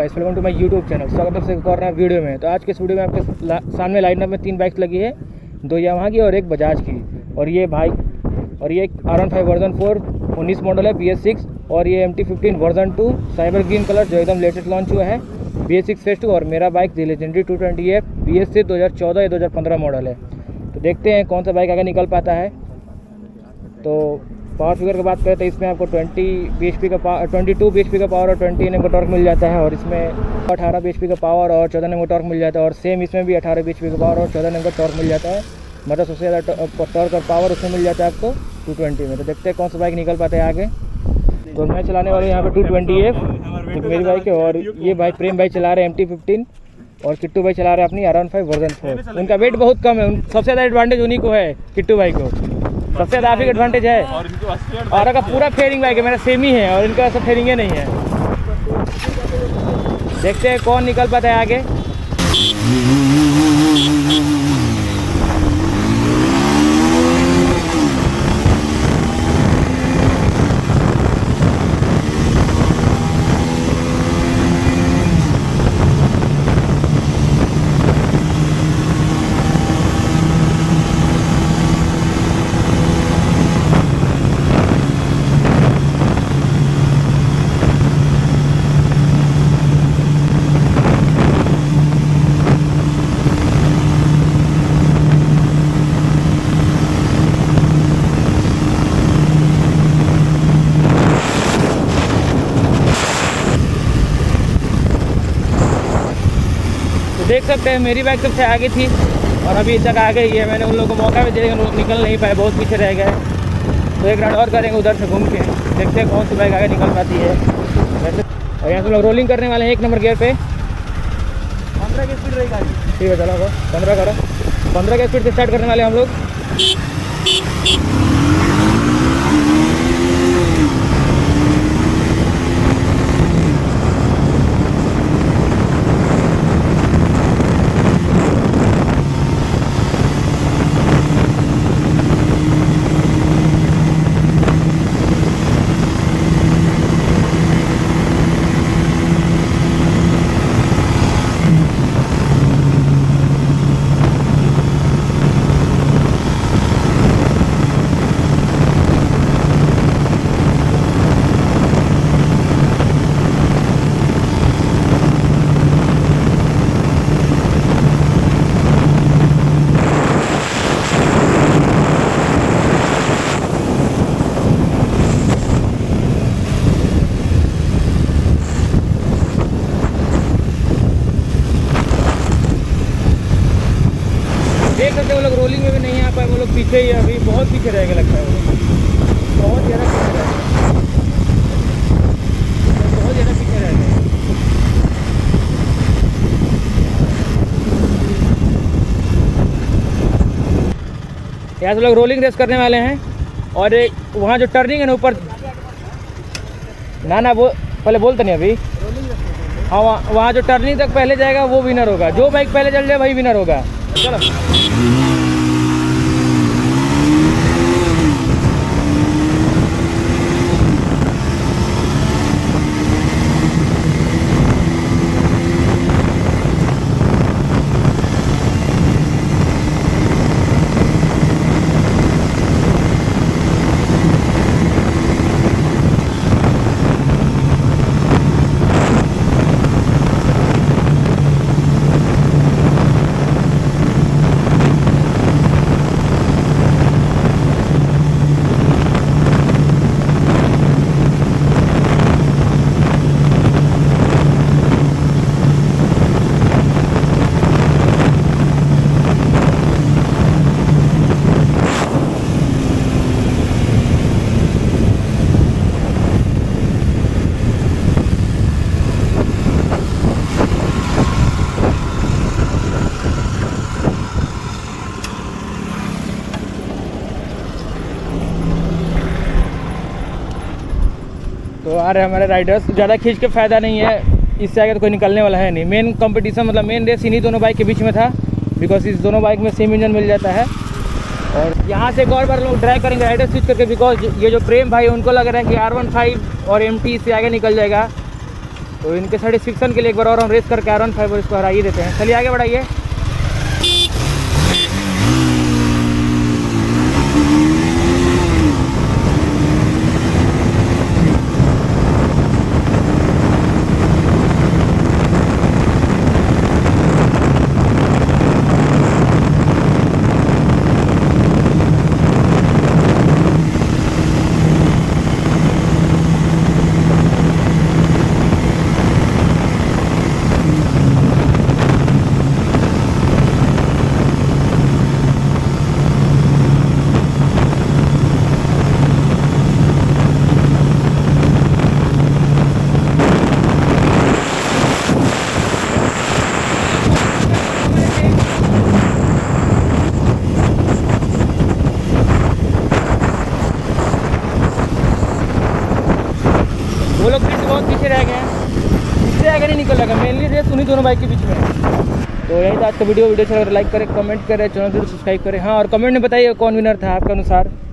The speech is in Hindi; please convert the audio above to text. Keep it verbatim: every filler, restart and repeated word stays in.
Guys, welcome to my YouTube channel. स्वागत है एक और नया वीडियो में। तो आज के इस वीडियो में आपके ला, सामने लाइनअप में तीन बाइक्स लगी है, दो यामाहा की और एक बजाज की। और ये बाइक और ये आर फिफ्टीन वर्जन फोर उन्नीस मॉडल है, बी एस सिक्स। और ये M T fifteen version two cyber green colour जो एकदम लेटेस्ट लॉन्च हुआ है, B S six phase two. और मेरा bike the legendary two twenty है, बी एस सिक्स दो हज़ार चौदह या दो हज़ार पंद्रह मॉडल है। तो देखते हैं कौन सा बाइक आगे निकल पाता है। तो पावर फिगर की बात करें तो इसमें आपको बीस बी एच पी का पावर, बाईस बी एच पी का पावर और बीस एन एम का टॉर्क मिल जाता है। और इसमें अठारह बी एच पी का पावर और चौदह एन एम का टॉर्क मिल जाता है। और सेम इसमें भी अठारह बी एच पी का पावर और चौदह एन एम का टॉर्क मिल जाता है। मतलब सबसे ज़्यादा टॉर्क और पावर उसमें मिल जाता है आपको टू ट्वेंटी में। तो देखते हैं कौन सा बाइक निकल पाता है आगे। तो मैं चलाने वाले यहाँ पर टू ट्वेंटी एफ, तो मेरी बाइक है। और ये बाइक प्रेम भाई चला रहे हैं एम टी फिफ्टीन, और किट्टू भाई चला रहे हैं अपनी आर फिफ्टीन वर्जन फोर। उनका वेट बहुत कम है, सबसे ज़्यादा एडवांटेज उन्हीं को है, किट्टू भाई को सबसे ज़्यादा ही एडवांटेज है। और इनका पूरा फेयरिंग बाइक है, मेरा सेम ही है और इनका सब फेयरिंग ही नहीं है। देखते हैं कौन निकल पाता है आगे। देख सकते हैं मेरी बाइक सबसे आगे थी और अभी तक आगे ही है। मैंने उन लोगों को मौका भी दिया, निकल नहीं पाए, बहुत पीछे रह गए। तो एक राउंड और करेंगे उधर से घूम के, देखते हैं कौन सी बाइक आगे निकल पाती है। वैसे और यहाँ से लोग रोलिंग करने वाले हैं एक नंबर गियर पे। पंद्रह की स्पीड रहेगा, ठीक है चलो पंद्रह करो। पंद्रह की स्पीड से स्टार्ट करने वाले हम लोग। वो लोग रोलिंग में भी नहीं आ पाए, वो लोग पीछे ही अभी बहुत पीछे रह गए लगता है। वो बहुत ज़्यादा पीछे रह गए, बहुत ज़्यादा पीछे रह गए। यहाँ से लोग रोलिंग रेस करने वाले हैं। और एक वहाँ जो टर्निंग है ना ऊपर, ना ना वो पहले बोलते नहीं अभी। हाँ वहाँ वहाँ जो टर्निंग तक पहले जाएगा वो विनर होगा। जो बाइक पहले चल जाए वही विनर होगा। चलो तो आ रहे हमारे राइडर्स। ज़्यादा खींच के फ़ायदा नहीं है, इससे आगे तो कोई निकलने वाला है नहीं। मेन कंपटीशन मतलब मेन रेस इन्हीं दोनों बाइक के बीच में था, बिकॉज इस दोनों बाइक में सेम इंजन मिल जाता है। और यहाँ से एक और बार लोग ड्राइव करेंगे राइडर स्विच करके, बिकॉज ये जो प्रेम भाई उनको लग रहा है कि आर फिफ्टीन और एम टी से आगे निकल जाएगा। तो इनके सेटिस्फेक्शन के लिए एक बार और हम रेस करके R one five V four इसको हरा ही देते हैं। चलिए आगे बढ़ाइए। दोनों बाइक के बीच में तो यही था आज का वीडियो वीडियो अच्छा लगा लाइक करें, कमेंट करें, चैनल को सब्सक्राइब करें। हाँ, और कमेंट में बताइए कौन विनर था आपके अनुसार।